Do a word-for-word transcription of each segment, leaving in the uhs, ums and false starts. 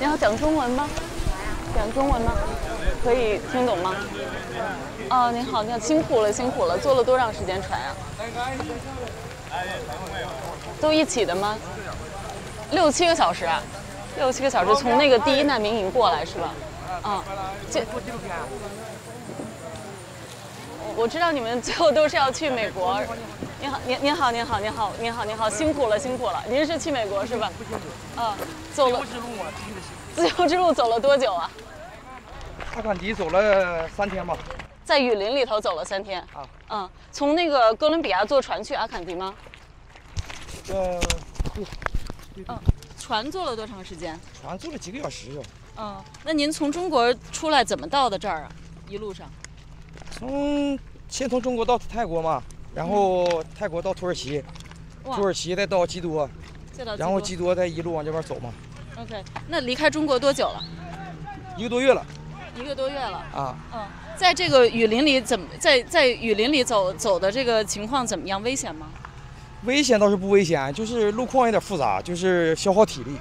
你好，讲中文吗？讲中文吗？可以听懂吗？哦，您好，您好，辛苦了，辛苦了，坐了多长时间船啊？都一起的吗？六七个小时啊，六七个小时，从那个第一难民营过来是吧？嗯，这。 我知道你们最后都是要去美国。您好，您您好，您好，您好，您好，您好，辛苦了，辛苦了。您是去美国是吧？啊，走了。自由之路走了多久啊？大坎迪走了三天吧。在雨林里头走了三天。啊。嗯，从那个哥伦比亚坐船去阿坎迪吗？呃，对。嗯，船坐了多长时间？船坐了几个小时啊。嗯，那您从中国出来怎么到的这儿啊？一路上？ 从先从中国到泰国嘛，然后泰国到土耳其，土耳其再到基多，然后基多再一路往这边走嘛。OK， 那离开中国多久了？一个多月了。一个多月了。啊。嗯，在这个雨林里怎么在在雨林里走走的这个情况怎么样？危险吗？危险倒是不危险，就是路况有点复杂，就是消耗体力。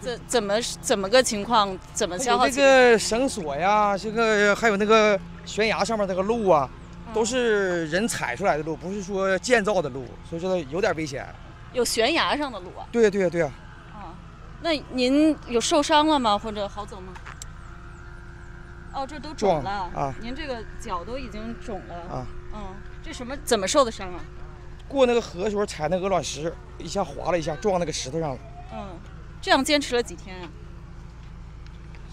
怎怎么怎么个情况？怎么消耗？这个绳索呀，这个还有那个悬崖上面那个路啊，都是人踩出来的路，不是说建造的路，所以说有点危险。有悬崖上的路啊？对对对啊。啊，那您有受伤了吗？或者好走吗？哦，这都肿了啊！您这个脚都已经肿了啊。嗯，这什么？怎么受的伤啊？过那个河的时候踩那鹅卵石，一下滑了一下，撞那个石头上了。嗯。 这样坚持了几天啊？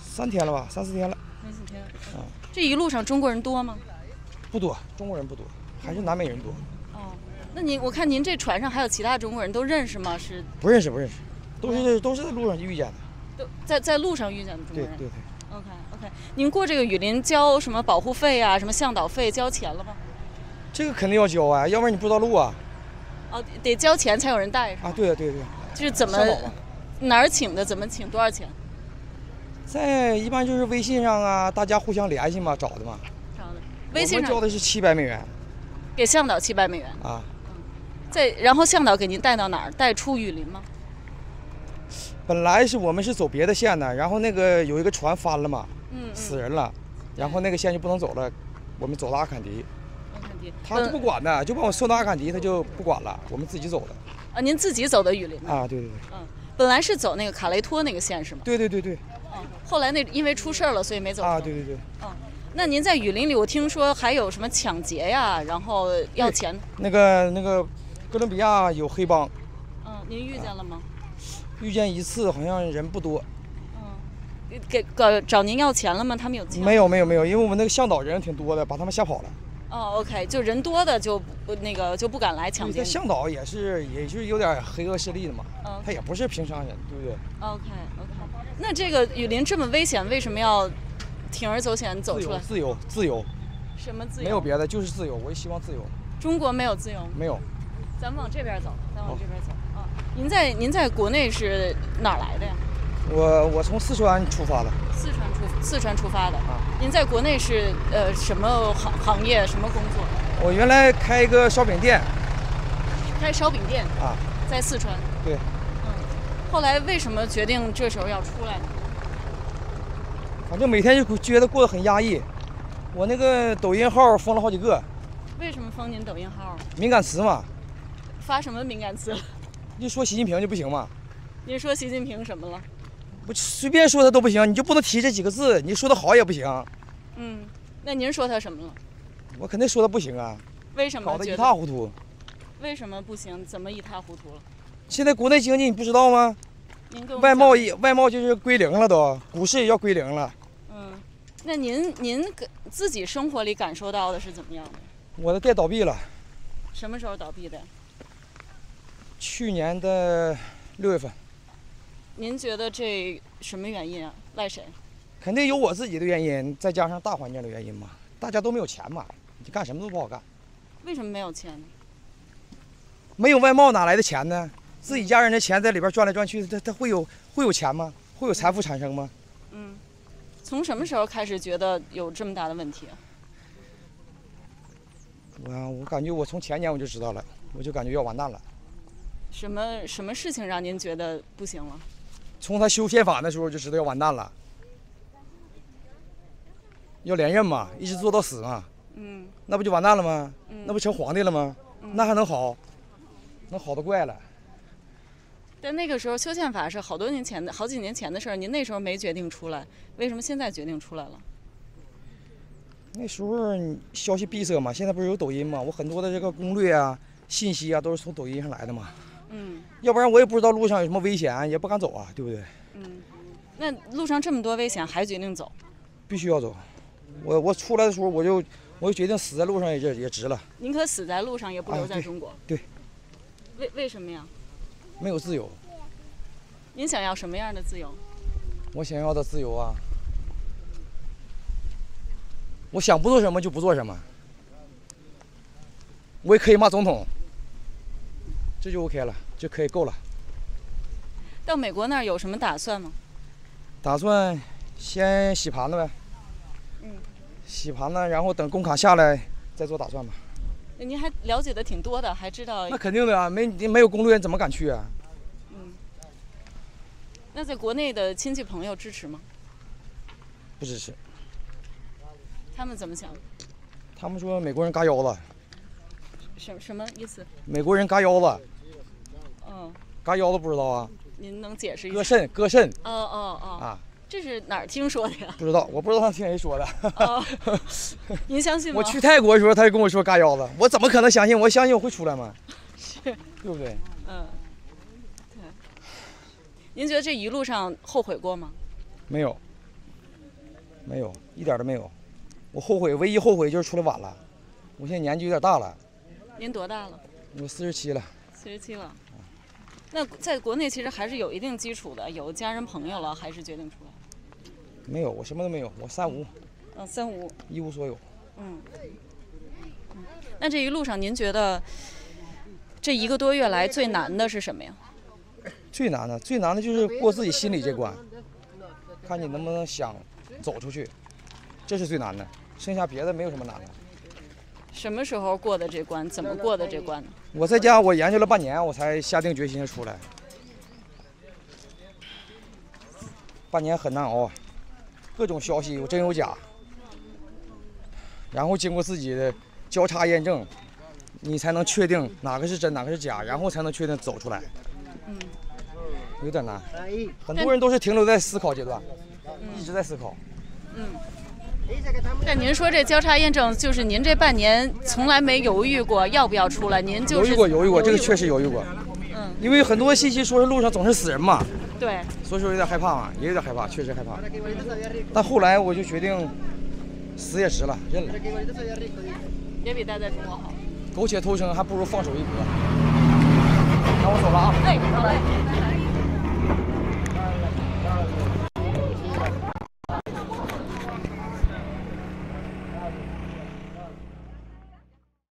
三天了吧，三四天了。三四天。啊，这一路上中国人多吗？不多，中国人不多，还是南美人多。哦，那您我看您这船上还有其他中国人都认识吗？是？不认识，不认识，都是都是在路上遇见的。都在在路上遇见的中国人。对对对。OK OK， 您过这个雨林交什么保护费啊，什么向导费交钱了吗？这个肯定要交啊，要不然你不知道路啊。哦，得交钱才有人带是吧？啊，对啊对对。就是怎么？ 哪儿请的？怎么请？多少钱？在一般就是微信上啊，大家互相联系嘛，找的嘛。找的。微信上。我们交的是七百美元。给向导七百美元。啊。嗯。再然后向导给您带到哪儿？带出雨林吗？本来是我们是走别的线的，然后那个有一个船翻了嘛，嗯嗯死人了，然后那个线就不能走了，我们走到阿坎迪。阿坎迪。他就不管的，嗯、就把我送到阿坎迪，他就不管了，我们自己走的。啊，您自己走的雨林吗？啊，对对对。嗯。 本来是走那个卡雷托那个线是吗？对对对对。嗯，后来那因为出事了，所以没走。啊，对对对。嗯，那您在雨林里，我听说还有什么抢劫呀，然后要钱。那个那个，哥伦比亚有黑帮。嗯，您遇见了吗？遇见一次，好像人不多。嗯，给给找您要钱了吗？他们有钱？没有没有没有，因为我们那个向导人挺多的，把他们吓跑了。哦 ，OK， 就人多的就那个就不敢来抢劫。向导也是，也就是有点黑恶势力的嘛。 他也不是平常人，对不对 ？OK OK， 那这个雨林这么危险，为什么要铤而走险走出来？自由，自由，什么自由？没有别的，就是自由。我也希望自由。中国没有自由？没有。咱们往这边走，咱往这边走啊、哦哦！您在您在国内是哪儿来的呀？我我从四川出发的。四川出四川出发的啊！您在国内是呃什么行行业什么工作？我原来开一个烧饼店。开烧饼店啊，在四川。对。 后来为什么决定这时候要出来呢？反正每天就觉得过得很压抑，我那个抖音号封了好几个。为什么封您抖音号？敏感词嘛。发什么敏感词？你说习近平就不行嘛？您说习近平什么了？我随便说他都不行，你就不能提这几个字，你说他好也不行。嗯，那您说他什么了？我肯定说他不行啊。为什么？搞得一塌糊涂。为什么不行？怎么一塌糊涂了？ 现在国内经济你不知道吗？外贸也外贸就是归零了都，股市也要归零了。嗯，那您您自己生活里感受到的是怎么样的？我的店倒闭了。什么时候倒闭的？去年的六月份。您觉得这什么原因啊？赖谁？肯定有我自己的原因，再加上大环境的原因嘛。大家都没有钱嘛，你干什么都不好干。为什么没有钱呢？没有外贸哪来的钱呢？ 自己家人的钱在里边转来转去，他他会有会有钱吗？会有财富产生吗？嗯，从什么时候开始觉得有这么大的问题啊？我我感觉我从前年我就知道了，我就感觉要完蛋了。什么什么事情让您觉得不行了？从他修仙法那时候就知道要完蛋了，要连任嘛，一直做到死嘛。嗯，那不就完蛋了吗？嗯、那不成皇帝了吗？嗯、那还能好？能好得怪了。但那个时候修宪法是好多年前的，好几年前的事儿，您那时候没决定出来，为什么现在决定出来了？那时候消息闭塞嘛，现在不是有抖音嘛，我很多的这个攻略啊、信息啊都是从抖音上来的嘛。嗯，要不然我也不知道路上有什么危险，也不敢走啊，对不对？嗯，那路上这么多危险，还决定走？必须要走。我我出来的时候，我就我就决定死在路上也也值了。宁可死在路上，也不留在中国。啊、对。对为为什么呀？没有自由。您想要什么样的自由？我想要的自由啊，我想不做什么就不做什么，我也可以骂总统。这就 OK 了，就可以够了。到美国那儿有什么打算吗？打算先洗盘子呗。嗯。洗盘子，然后等工卡下来再做打算吧。您还了解的挺多的，还知道。那肯定的啊，没没有攻略怎么敢去啊？嗯。那在国内的亲戚朋友支持吗？不支持。他们怎么想？他们说美国人嘎腰子。什什么意思？美国人嘎腰子。嗯。嘎腰子不知道啊？您能解释一下？割肾，割肾。哦哦哦。啊，这是哪儿听说的呀？不知道，我不知道听谁说的。哦、您相信吗？我去泰国的时候，他就跟我说嘎腰子，我怎么可能相信？我相信我会出来吗？是，对不对？嗯，对。您觉得这一路上后悔过吗？没有，没有，一点都没有。我后悔，唯一后悔就是出来晚了。我现在年纪有点大了。您多大了？我四十七了。四十七了。那在国内其实还是有一定基础的，有家人朋友了，还是决定出来。没有，我什么都没有，我三无。嗯，三无。一无所有。嗯。嗯。那这一路上，您觉得这一个多月来最难的是什么呀？最难的，最难的就是过自己心里这关，看你能不能想走出去，这是最难的，剩下别的没有什么难的。什么时候过的这关？怎么过的这关呢？我在家我研究了半年，我才下定决心出来。半年很难熬啊，各种消息有真有假，然后经过自己的交叉验证，你才能确定哪个是真，哪个是假，然后才能确定走出来。嗯，有点难。很多人都是停留在思考阶段，嗯、一直在思考。嗯。但您说这交叉验证，就是您这半年从来没犹豫过要不要出来，您就是犹豫过，犹豫过，这个确实犹豫过。嗯，因为很多信息说是路上总是死人嘛。对。所以说有点害怕嘛，也有点害怕，确实害怕。但后来我就决定，死也值了，认了。也比待在中国好。苟且偷生还不如放手一搏。那我走了啊。哎，好嘞。